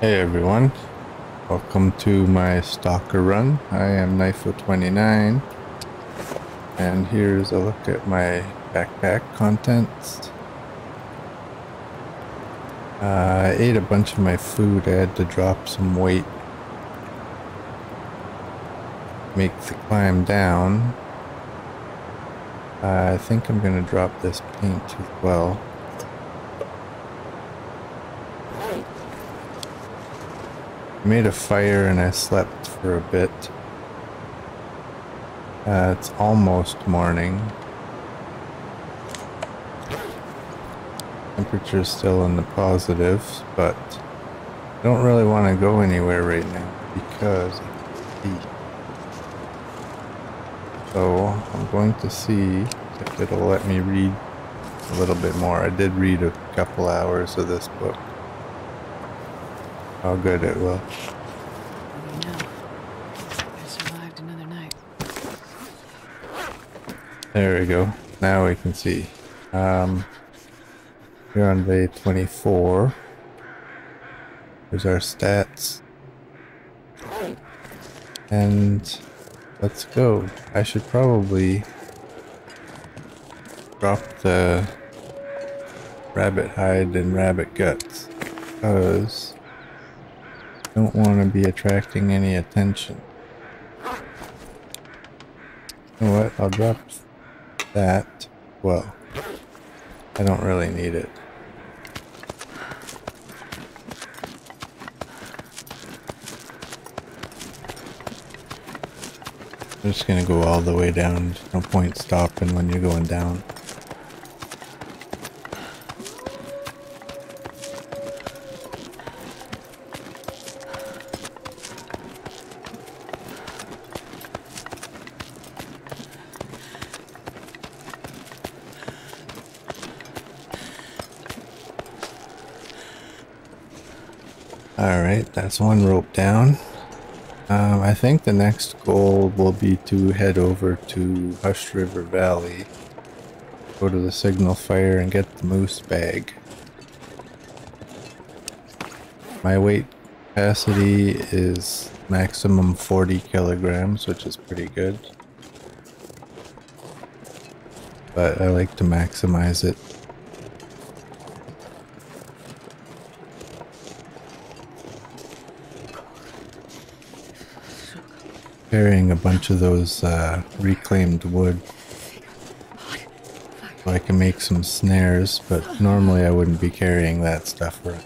Hey everyone, welcome to my Stalker run. I am nyfo29 and here's a look at my backpack contents. I ate a bunch of my food. I had to drop some weight, make the climb down. I think I'm going to drop this paint as well. Made a fire and I slept for a bit. It's almost morning. Temperature's still in the positives, but I don't really want to go anywhere right now because I can see. So I'm going to see if it'll let me read a little bit more. I did read a couple hours of this book. Oh, good, it will. No. I survived another night. There we go. Now we can see. We're on day 24. Here's our stats. And let's go. I should probably drop the rabbit hide and rabbit guts, because I don't want to be attracting any attention. You know what? I'll drop that. Well, I don't really need it. I'm just going to go all the way down. There's no point stopping when you're going down. Alright, that's one rope down. I think the next goal will be to head over to Hush River Valley, go to the signal fire and get the moose bag. My weight capacity is maximum 40 kilograms, which is pretty good, but I like to maximize it. Carrying a bunch of those reclaimed wood so I can make some snares, but normally I wouldn't be carrying that stuff around.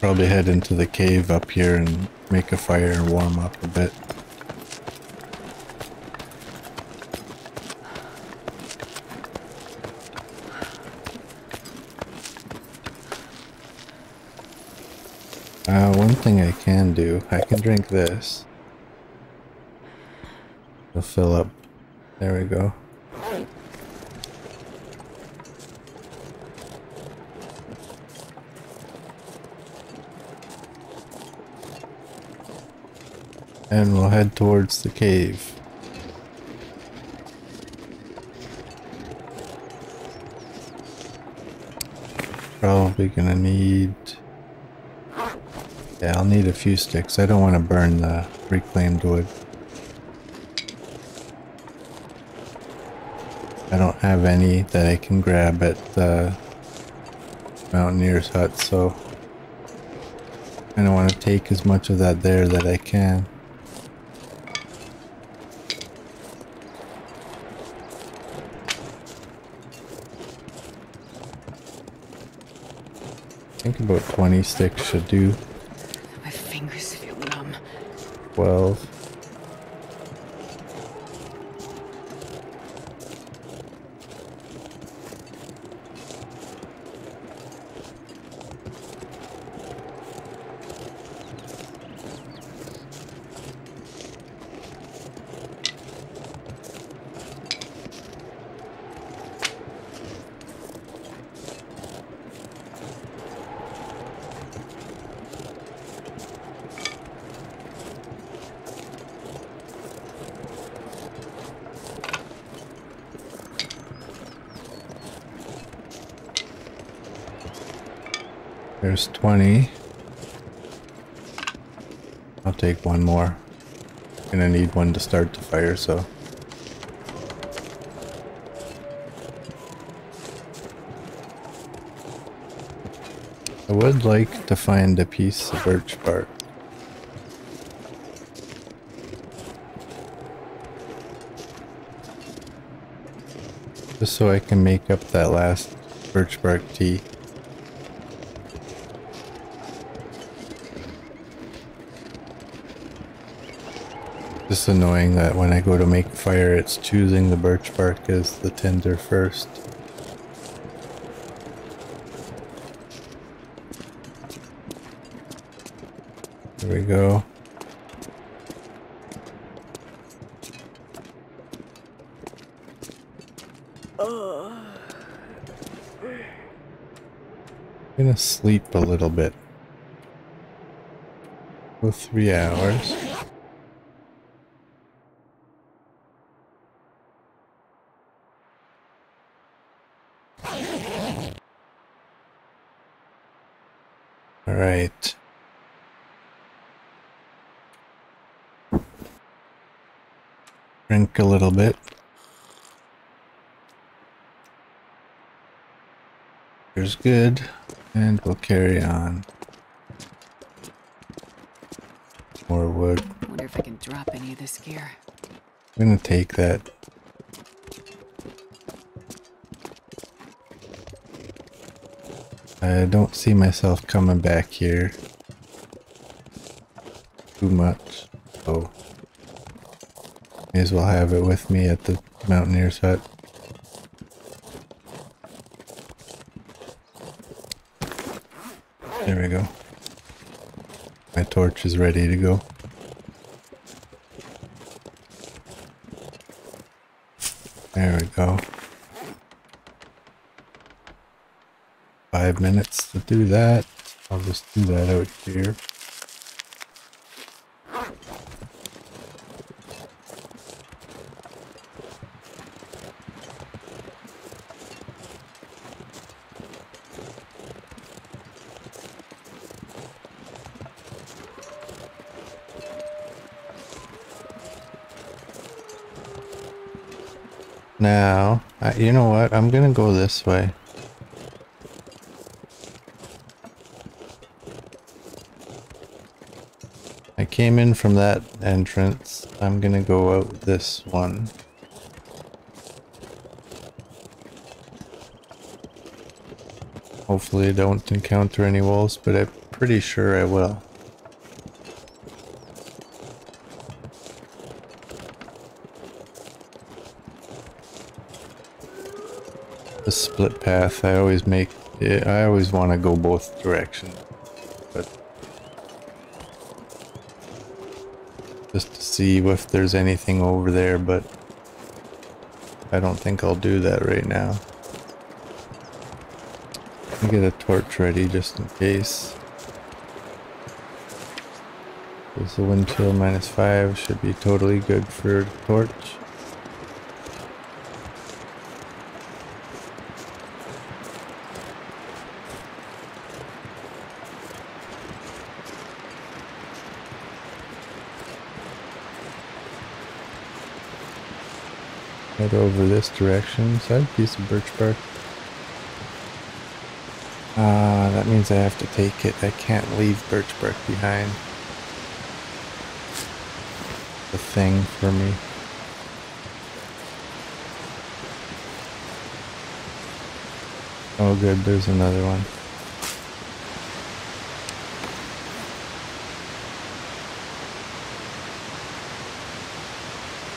Probably head into the cave up here and make a fire and warm up a bit. One thing I can do, I can drink this. It'll fill up. There we go. And we'll head towards the cave. Probably gonna need... yeah, I'll need a few sticks. I don't want to burn the reclaimed wood. I don't have any that I can grab at the Mountaineer's hut, so I don't want to take as much of that there that I can. I think about 20 sticks should do. 12. There's 20. I'll take one more. Gonna need one to start the fire, so. I would like to find a piece of birch bark. Just so I can make up that last birch bark tea. Just annoying that when I go to make fire, it's choosing the birch bark as the tinder first. There we go. Oh. I'm gonna sleep a little bit. For 3 hours. All right. Drink a little bit. Here's good, and we'll carry on. More wood. I wonder if I can drop any of this gear. I'm gonna take that. I don't see myself coming back here too much. Oh. May as well have it with me at the Mountaineer's hut. There we go. My torch is ready to go. There we go. 5 minutes to do that. I'll just do that out here. Now, you know what? I'm gonna go this way. I came in from that entrance. I'm gonna go out this one. Hopefully I don't encounter any wolves, but I'm pretty sure I will. The split path, I always make it, I always want to go both directions, but just to see if there's anything over there, but I don't think I'll do that right now. I'll get a torch ready just in case. There's the wind chill -5, should be totally good for the torch. Over this direction. Is that a piece of birch bark? That means I have to take it. I can't leave birch bark behind. The thing for me. Oh good, there's another one.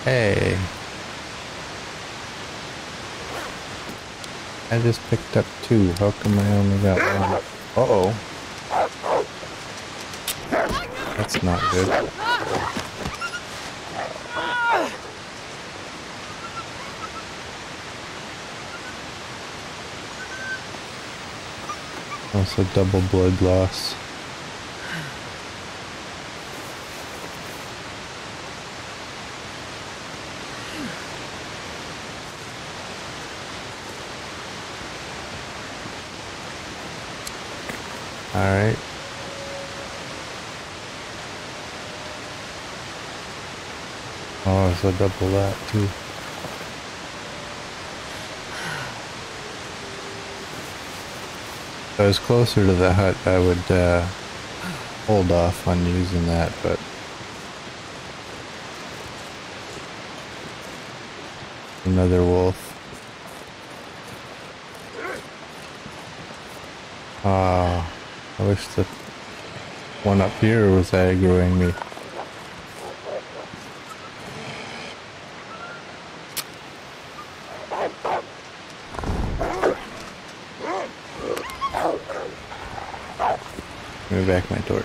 Hey! I just picked up 2. How come I only got 1? Uh-oh. That's not good. Also double blood loss. Alright. Oh, so double that too. If I was closer to the hut, I would hold off on using that, but... Another wolf. Ah, I wish the one up here was aggroing me. Give me back my torch.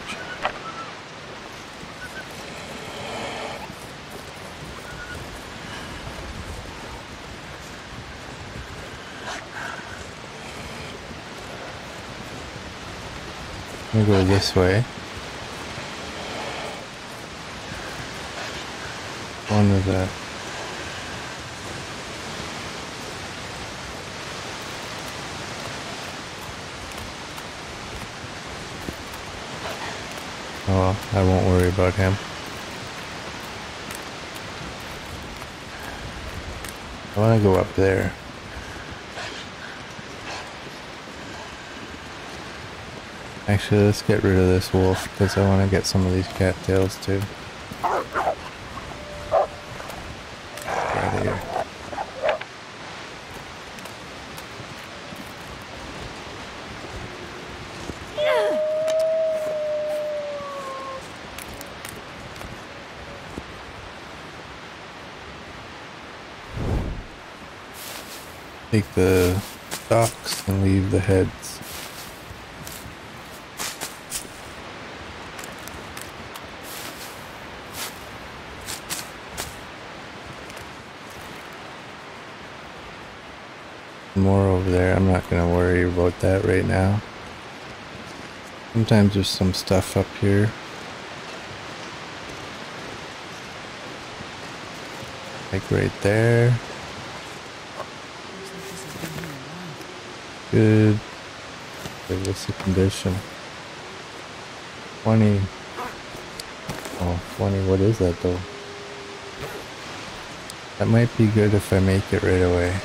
I'm gonna go this way. One of the... Oh, I won't worry about him. I wanna go up there. Actually, let's get rid of this wolf, because I want to get some of these cattails, too. Out of here. Take the stalks and leave the heads. More over there. I'm not gonna worry about that right now. Sometimes there's some stuff up here. Like right there. Good. What's the condition? 20. Oh, 20. What is that though? That might be good if I make it right away.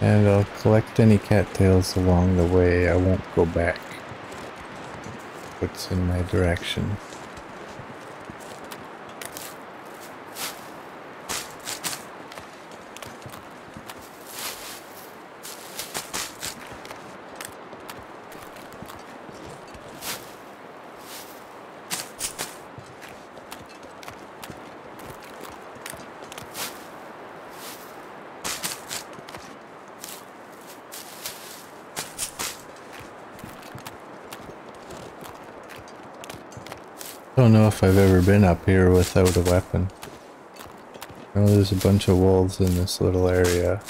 And I'll collect any cattails along the way. I won't go back. What's in my direction? I don't know if I've ever been up here without a weapon. I know there's a bunch of wolves in this little area.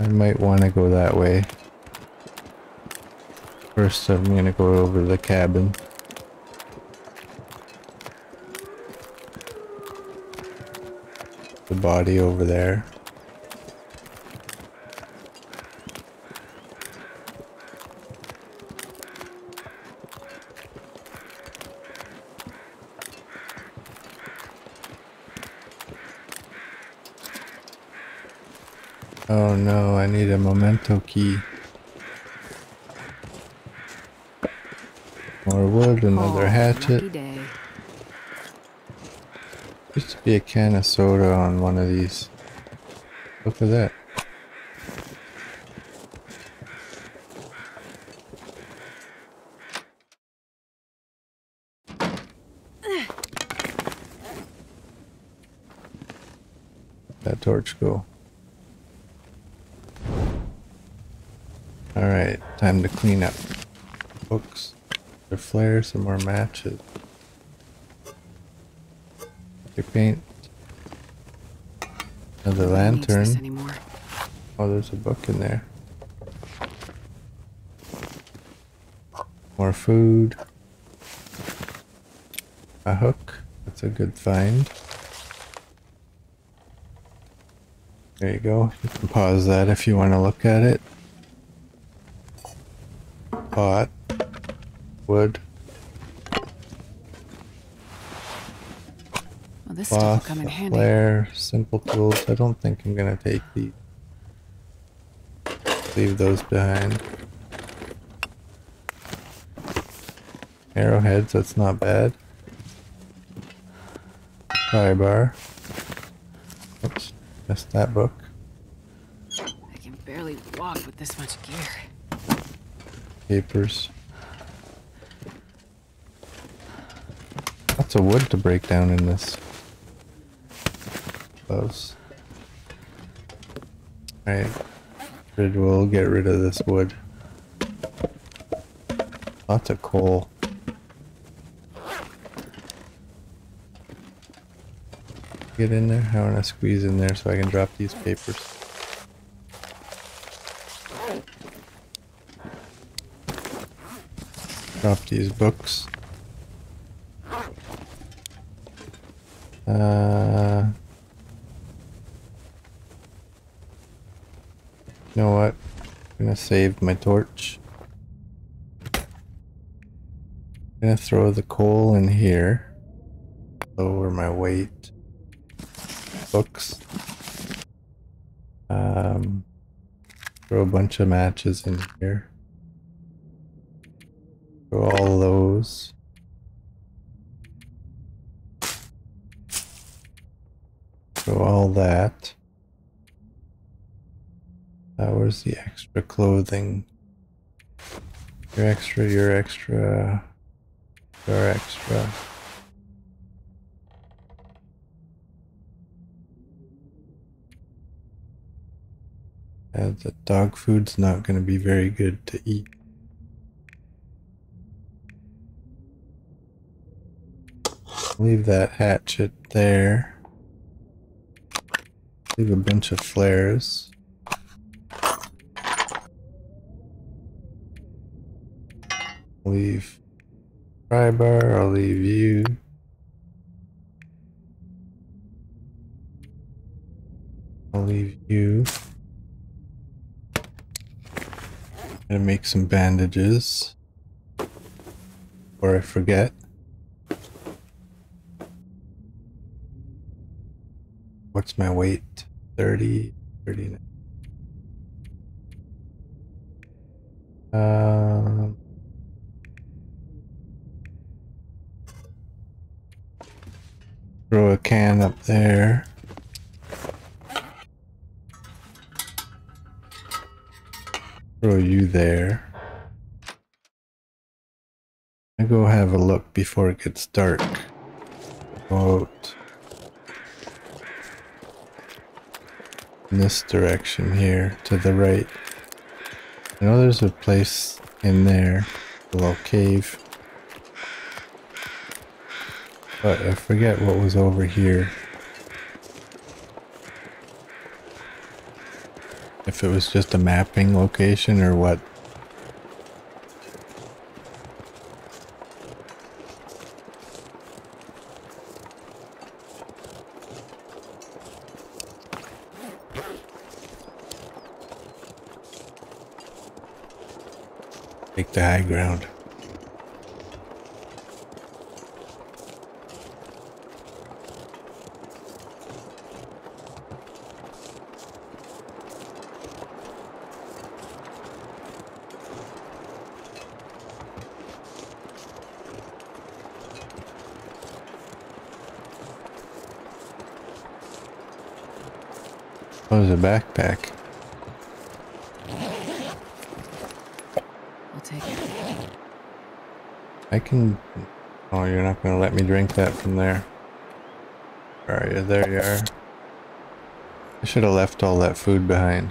I might want to go that way. First I'm going to go over the cabin. The body over there. Oh no, I need a memento key. More wood, another hatchet. Used to be a can of soda on one of these. Look at that. Where'd that torch go? Alright, time to clean up. Books, their flares, some more matches. Your paint. Another lantern. Oh, there's a book in there. More food. A hook. That's a good find. There you go. You can pause that if you want to look at it. Pot. Wood. Well, this cloth, stuff will come in handy. Flare, simple tools. I don't think I'm going to take these. Leave those behind. Arrowheads, that's not bad. Pry bar. Oops, missed that book. I can barely walk with this much gear. Papers. Lots of wood to break down in this. Close. Alright. We'll get rid of this wood. Lots of coal. Get in there? I want to squeeze in there so I can drop these papers. Drop these books. You know what? I'm gonna save my torch. I'm gonna throw the coal in here. Lower my weight. Books. Throw a bunch of matches in here. Throw all those. Throw all that. Where's the extra clothing? Your extra, your extra, your extra. And the dog food's not going to be very good to eat. Leave that hatchet there. Leave a bunch of flares. Leave pry bar, I'll leave you. I'll leave you. Gonna make some bandages. Or I forget. What's my weight? 30, 39. Throw a can up there. Throw you there. I go have a look before it gets dark. Go out in this direction here to the right. I know there's a place in there, a little cave. But I forget what was over here. If it was just a mapping location or what. Take the high ground. Oh, there's a backpack. I'll take it. I can... Oh, you're not going to let me drink that from there. Where are you? There you are. I should have left all that food behind.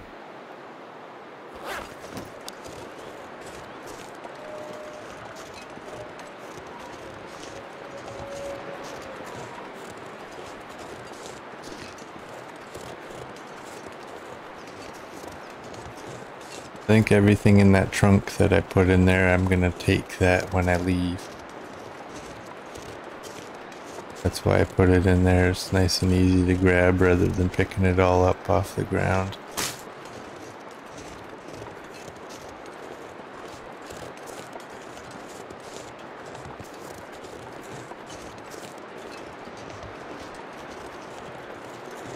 I think everything in that trunk that I put in there, I'm gonna take that when I leave. That's why I put it in there. It's nice and easy to grab rather than picking it all up off the ground.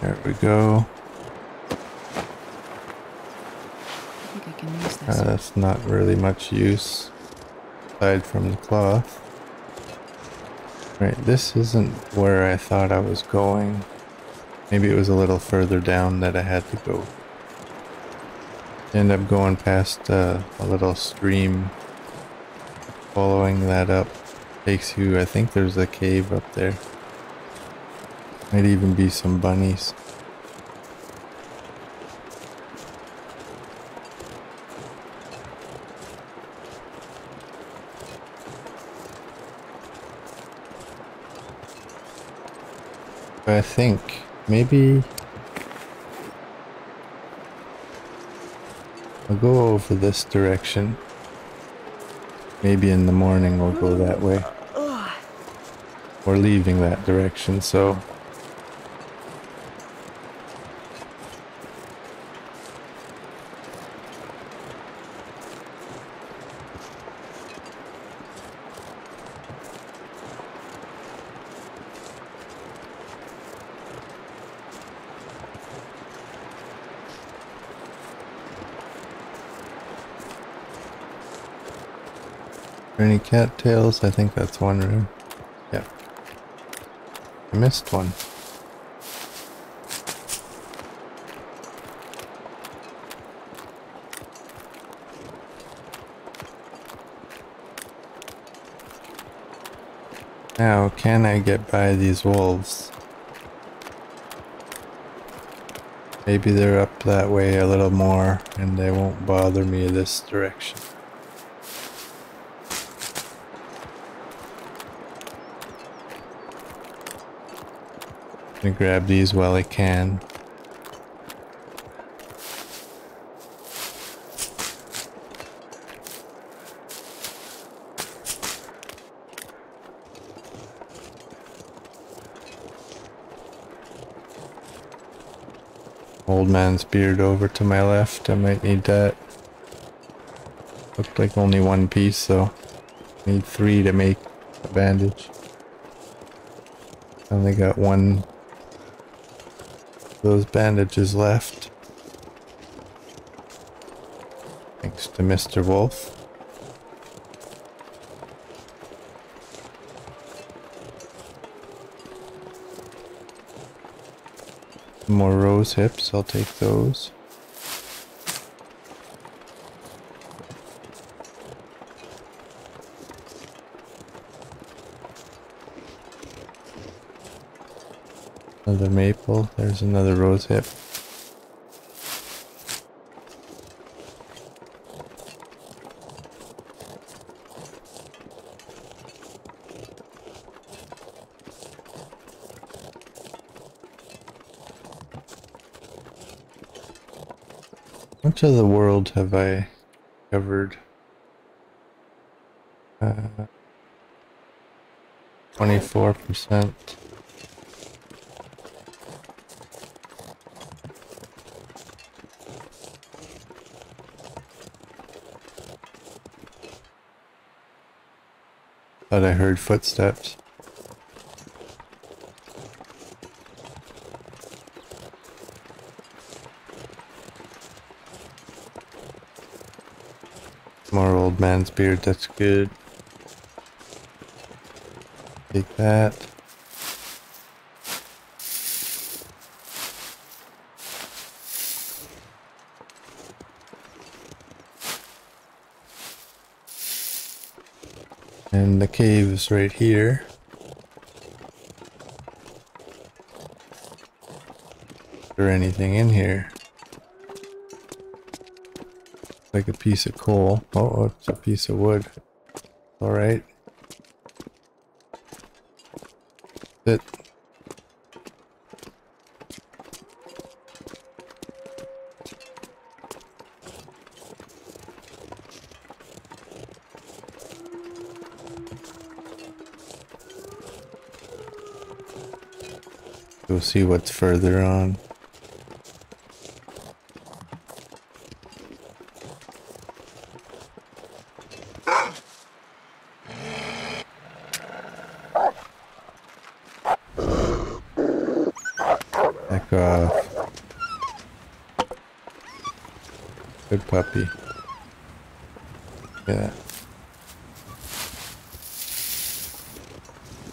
There we go. I think I can use this. That's not really much use aside from the cloth. Right, this isn't where I thought I was going. Maybe it was a little further down that I had to go. End up going past a little stream. Following that up takes you, I think there's a cave up there. Might even be some bunnies. I think maybe I'll go over this direction. Maybe in the morning we'll go that way. We're leaving that direction, so any cattails? I think that's one room. Yeah. I missed one. Now, can I get by these wolves? Maybe they're up that way a little more and they won't bother me this direction. I'm gonna grab these while I can. Old man's beard over to my left, I might need that. Looked like only one piece, so I need three to make a bandage. Only got one. Those bandages left. Thanks to Mr. Wolf. More rose hips, I'll take those. Another maple, there's another rose hip. How much of the world have I covered? 24%. Thought I heard footsteps. More old man's beard, that's good. Take that. And the cave is right here. Is there anything in here? Like a piece of coal. Oh, it's a piece of wood. Alright. That's it. Go see what's further on. Heck off. Good puppy. Yeah.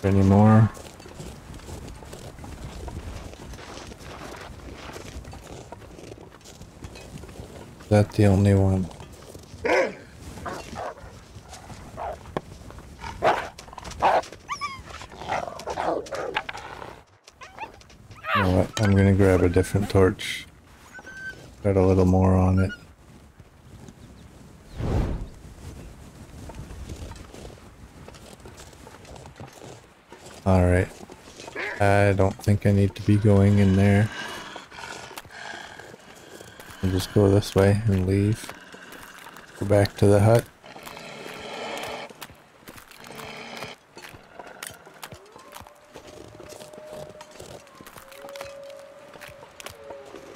Any more? Is that the only one? You know what? I'm gonna grab a different torch. Got a little more on it. Alright. I don't think I need to be going in there. I'll just go this way and leave. Go back to the hut.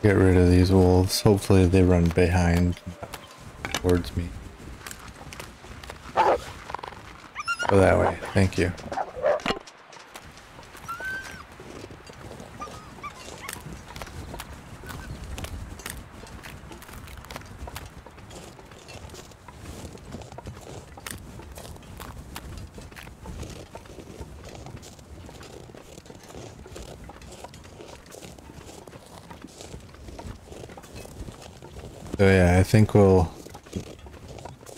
Get rid of these wolves. Hopefully they run behind towards me. Go that way. Thank you. So yeah, I think we'll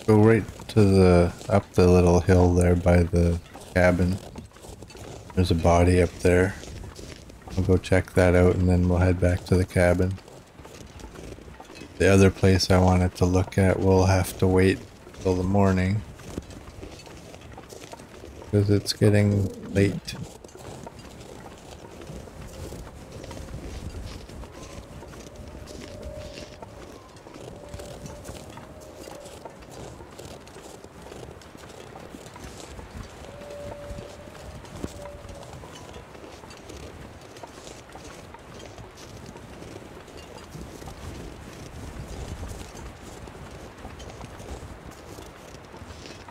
go right to the, up the little hill there by the cabin. There's a body up there. We'll go check that out and then we'll head back to the cabin. The other place I wanted to look at, we'll have to wait till the morning, because it's getting late.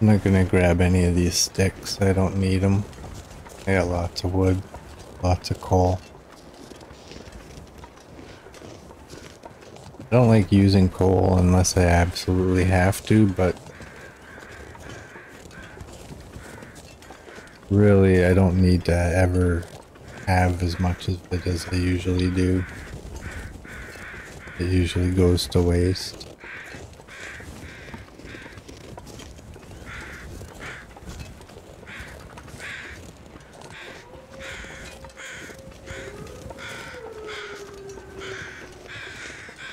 I'm not gonna grab any of these sticks, I don't need them. I got lots of wood, lots of coal. I don't like using coal unless I absolutely have to, but really I don't need to ever have as much of it as I usually do. It usually goes to waste.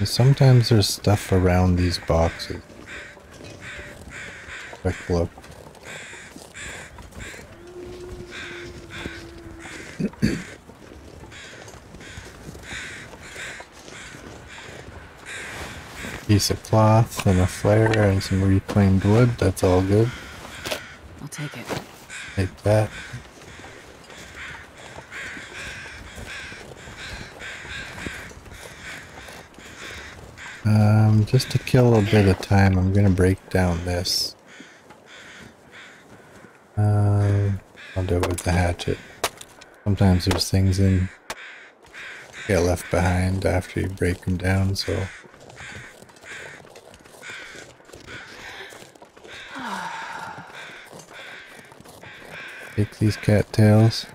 Sometimes there's stuff around these boxes. Quick look. Piece of cloth and a flare and some reclaimed wood. That's all good. I'll take it. Take that. Just to kill a bit of time, I'm gonna break down this. I'll do it with the hatchet. Sometimes there's things in get left behind after you break them down, so. Take these cattails.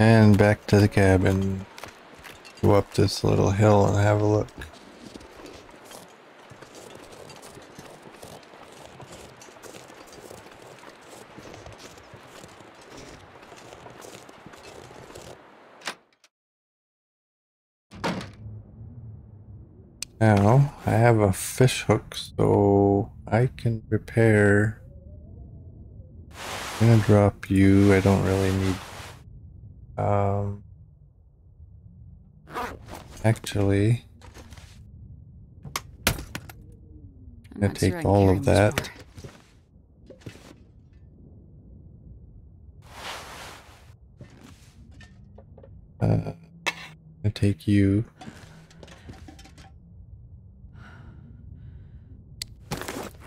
And back to the cabin, go up this little hill and have a look. Now, I have a fish hook, so I can repair. I'm gonna drop you. I don't really need. Actually, I'm gonna take all of that. I take you.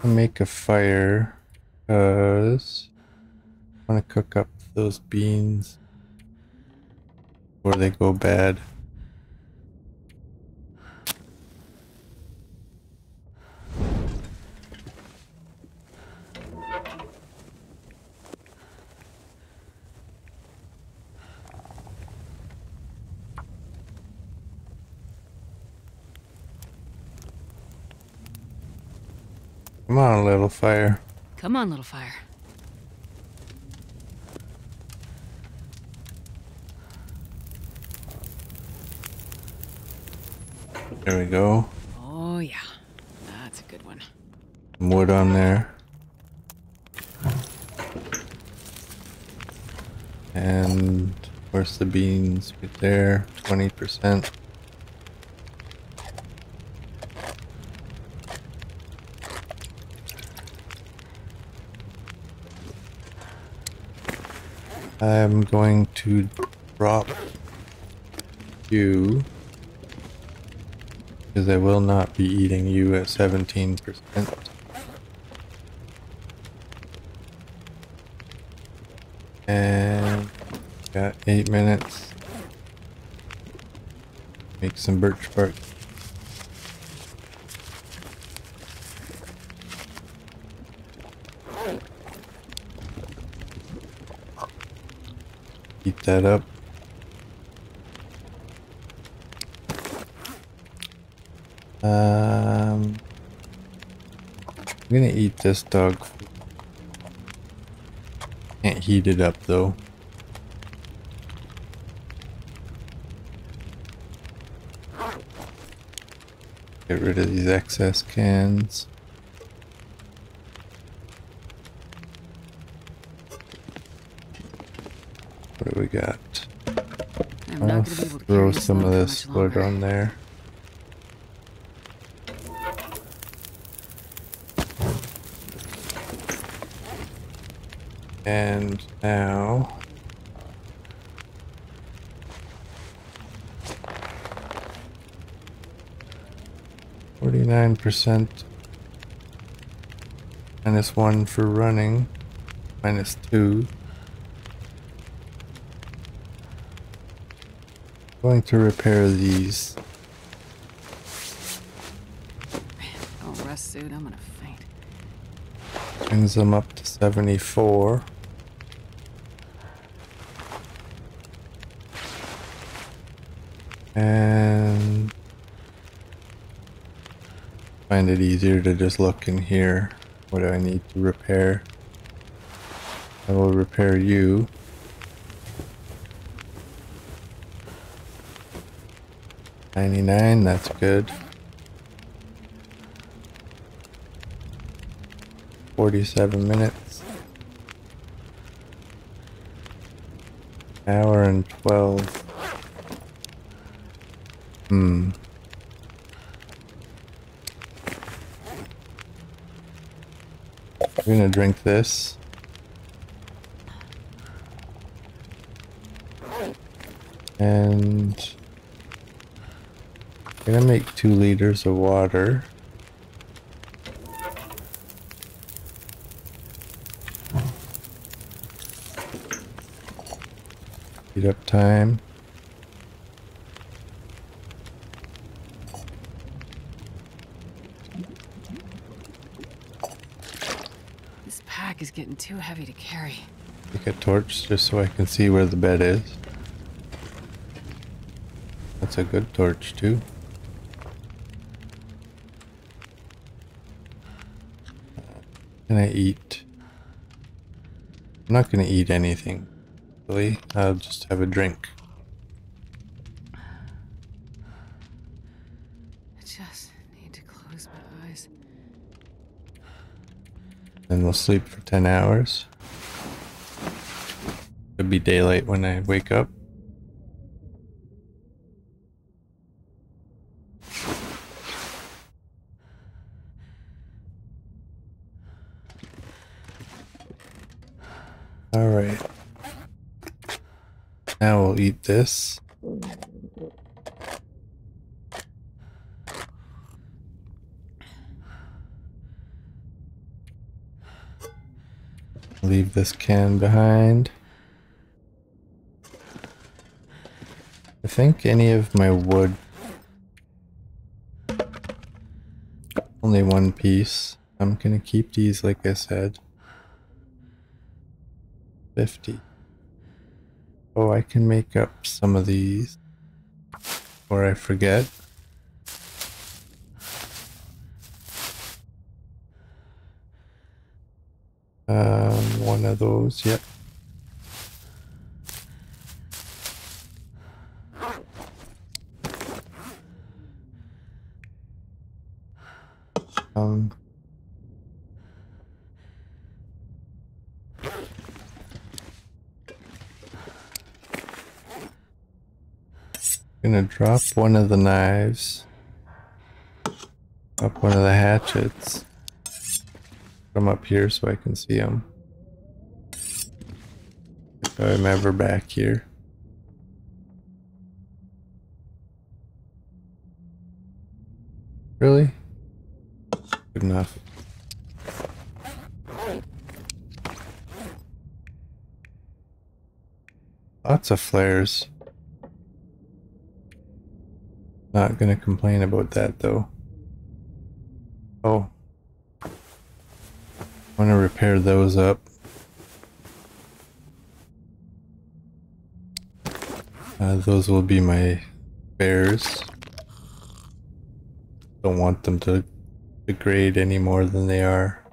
I'll make a fire because I want to cook up those beans before they go bad. Come on, little fire. Come on, little fire. There we go. Oh, yeah. That's a good one. Some wood on there. And, of course, the beans right there, 20%. I'm going to drop you because I will not be eating you at 17%. And got 8 minutes. Make some birch bark. Heat that up. I'm gonna eat this dog food. Can't heat it up though. Get rid of these excess cans. What do we got? I'll throw some of this wood on there. And now -49%, -1 for running, -2. Going to repair these. Oh, rust suit, I'm gonna faint. Brings them up to 74. And find it easier to just look in here. What do I need to repair? I will repair you. -99, that's good. 47 minutes. Hour and 12. I'm gonna drink this. And I'm gonna make 2 liters of water. Heat up time. This pack is getting too heavy to carry. Take a torch just so I can see where the bed is. That's a good torch too. Can I eat? I'm not going to eat anything, really. I'll just have a drink. Just and we'll sleep for 10 hours. Could be daylight when I wake up. All right. Now we'll eat this. Leave this can behind. I think any of my wood. Only one piece. I'm gonna keep these like I said. 50. Oh, I can make up some of these before I forget. One of those, yep. Gonna drop one of the knives, drop one of the hatchets. Come up here so I can see them. If I'm ever back here. Really? Good enough. Lots of flares. Not gonna complain about that though. Oh. I'm going to repair those up. Those will be my spares. Don't want them to degrade any more than they are.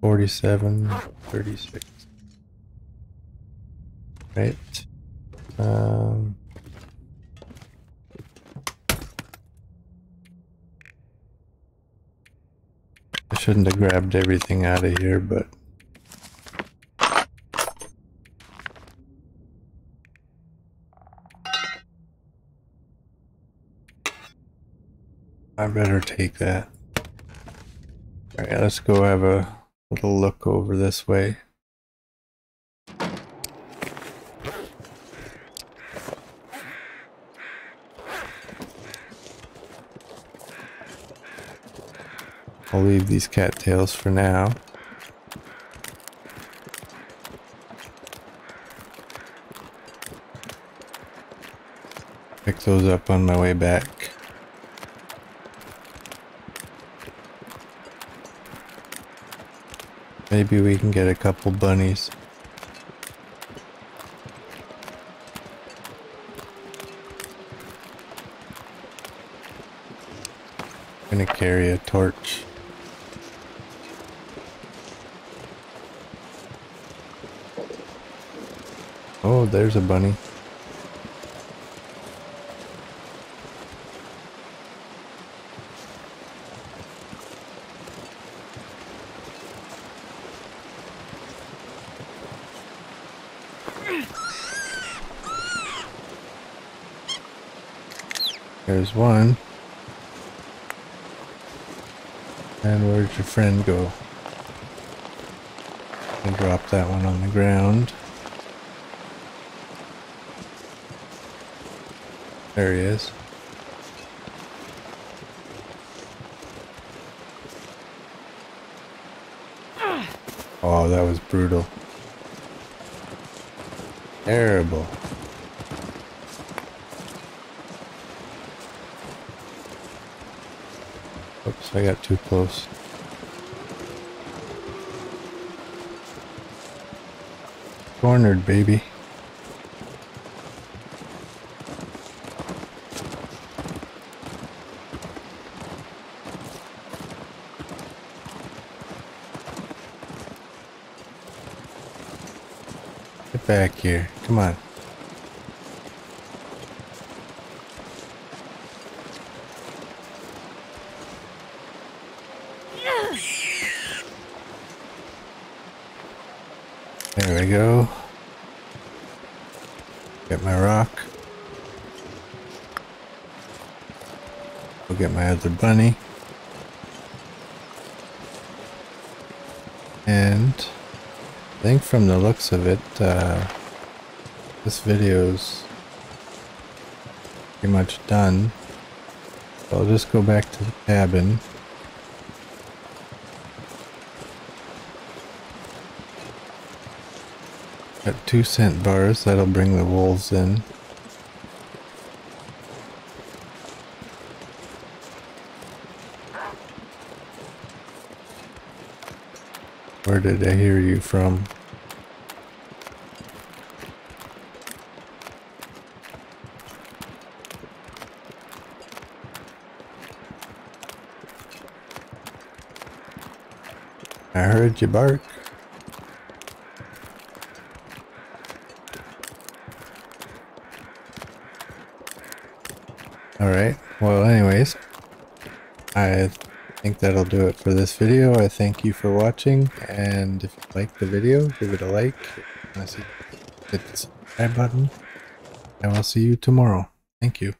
$47, $36. Right. I shouldn't have grabbed everything out of here, but I better take that. Alright, let's go have a little look over this way. I'll leave these cattails for now. Pick those up on my way back. Maybe we can get a couple bunnies. I'm gonna carry a torch. Oh, there's a bunny. There's one. And where'd your friend go? I'll drop that one on the ground. There he is. Oh, that was brutal. Terrible. Oops, I got too close. Cornered, baby. Back here. Come on. There we go. Get my rock. Go get my other bunny. And I think from the looks of it, this video's pretty much done. So I'll just go back to the cabin. Got 2 cent bars, that'll bring the wolves in. Where did I hear you from? I heard you bark. Alright, well anyways, I think that'll do it for this video. I thank you for watching, and if you like the video, give it a like, hit the subscribe button, and I'll see you tomorrow. Thank you.